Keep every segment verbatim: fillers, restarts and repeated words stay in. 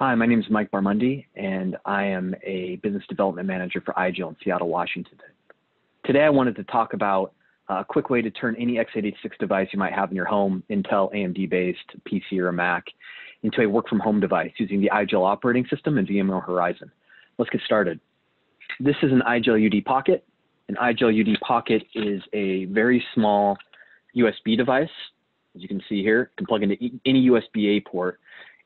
Hi, my name is Mike Barmonde, and I am a business development manager for I G E L in Seattle, Washington. Today I wanted to talk about a quick way to turn any x eighty-six device you might have in your home, Intel, A M D-based, P C or a Mac, into a work-from-home device using the I G E L operating system and VMware Horizon. Let's get started. This is an I G E L U D Pocket. An I G E L U D Pocket is a very small U S B device. As you can see here, it can plug into any U S B A port.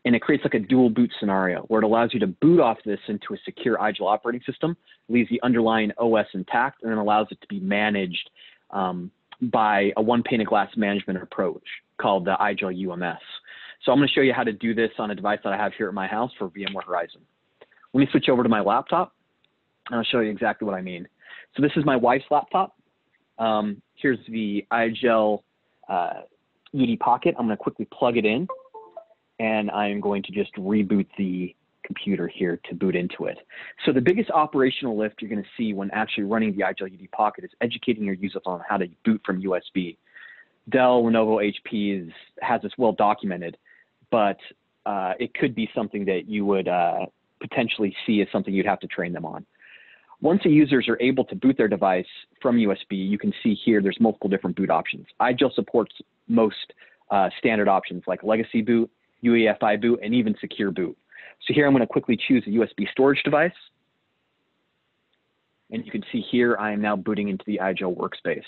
And it creates like a dual boot scenario where it allows you to boot off this into a secure I G E L operating system, leaves the underlying O S intact, and then allows it to be managed um, by a one pane of glass management approach called the I G E L U M S. So I'm going to show you how to do this on a device that I have here at my house for VMware Horizon. Let me switch over to my laptop, and I'll show you exactly what I mean. So this is my wife's laptop. Um, here's the I G E L uh, U D Pocket. I'm going to quickly plug it in. And I'm going to just reboot the computer here to boot into it. So the biggest operational lift you're going to see when actually running the I G E L U D Pocket is educating your users on how to boot from U S B. Dell, Lenovo, H P is, has this well documented, but uh, it could be something that you would uh, potentially see as something you'd have to train them on. Once the users are able to boot their device from U S B, you can see here there's multiple different boot options. I G E L supports most uh, standard options like legacy boot, U E F I boot, and even secure boot. So here I'm going to quickly choose a U S B storage device. And you can see here I am now booting into the I G E L workspace.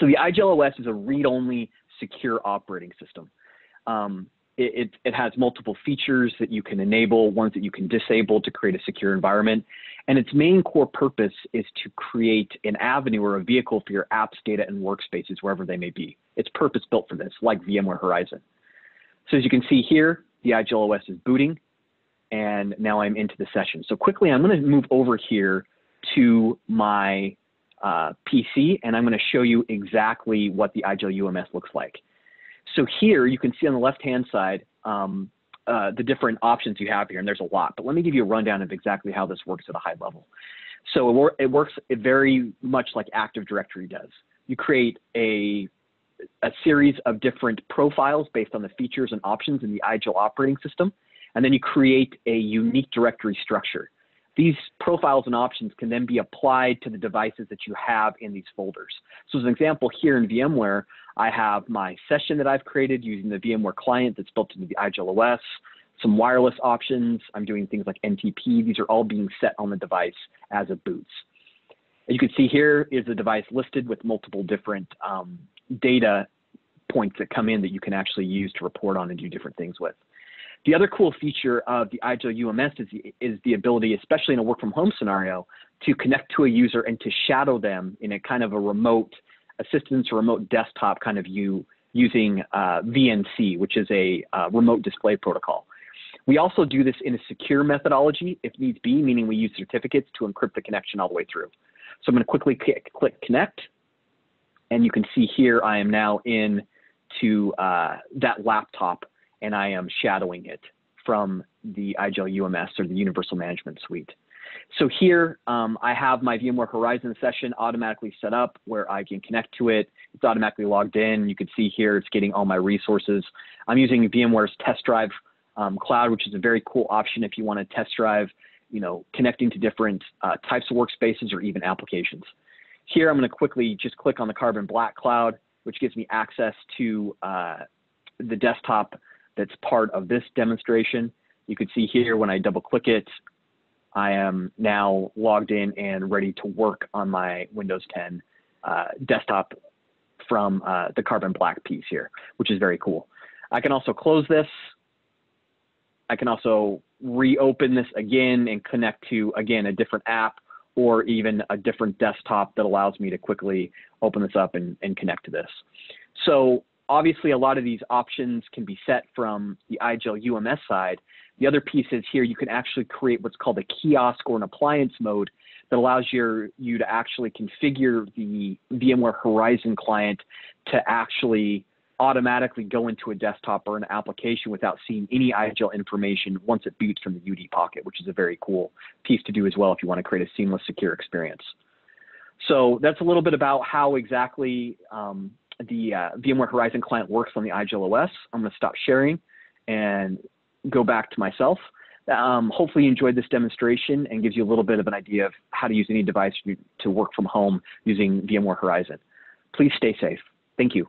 So the I G E L O S is a read-only secure operating system. Um, it, it, it has multiple features that you can enable, ones that you can disable to create a secure environment. And its main core purpose is to create an avenue or a vehicle for your apps, data, and workspaces, wherever they may be. It's purpose-built for this, like VMware Horizon. So as you can see here, the I G E L O S is booting, and now I'm into the session. So quickly, I'm going to move over here to my uh, P C, and I'm going to show you exactly what the I G E L U M S looks like. So here, you can see on the left-hand side um, uh, the different options you have here, and there's a lot. But let me give you a rundown of exactly how this works at a high level. So it, wor it works very much like Active Directory does. You create a a series of different profiles based on the features and options in the I G E L operating system, and then you create a unique directory structure. These profiles and options can then be applied to the devices that you have in these folders. So as an example, here in VMware, I have my session that I've created using the VMware client that's built into the I G E L O S, some wireless options. I'm doing things like N T P. These are all being set on the device as it boots. As you can see here is the device listed with multiple different um, data points that come in that you can actually use to report on and do different things with. The other cool feature of the I G E L U M S is the, is the ability, especially in a work from home scenario, to connect to a user and to shadow them in a kind of a remote assistance or remote desktop kind of view using uh, V N C, which is a uh, remote display protocol. We also do this in a secure methodology if needs be, meaning we use certificates to encrypt the connection all the way through. So I'm going to quickly click, click connect. And you can see here I am now in to uh, that laptop, and I am shadowing it from the I G E L U M S or the Universal Management Suite. So here um, I have my VMware Horizon session automatically set up where I can connect to it. It's automatically logged in. You can see here it's getting all my resources. I'm using VMware's Test Drive um, Cloud, which is a very cool option if you want to test drive, you know, connecting to different uh, types of workspaces or even applications. Here, I'm going to quickly just click on the Carbon Black cloud, which gives me access to uh, the desktop that's part of this demonstration. You can see here when I double click it, I am now logged in and ready to work on my Windows ten uh, desktop from uh, the Carbon Black piece here, which is very cool. I can also close this. I can also reopen this again and connect to, again, a different app, or even a different desktop that allows me to quickly open this up and, and connect to this. So obviously a lot of these options can be set from the I G E L U M S side. The other piece is here you can actually create what's called a kiosk or an appliance mode that allows your, you to actually configure the VMware Horizon client to actually automatically go into a desktop or an application without seeing any I G E L information once it boots from the U D Pocket, which is a very cool piece to do as well if you want to create a seamless, secure experience. So that's a little bit about how exactly um, the uh, VMware Horizon client works on the I G E L O S. I'm going to stop sharing and go back to myself. Um, hopefully you enjoyed this demonstration and gives you a little bit of an idea of how to use any device to work from home using VMware Horizon. Please stay safe. Thank you.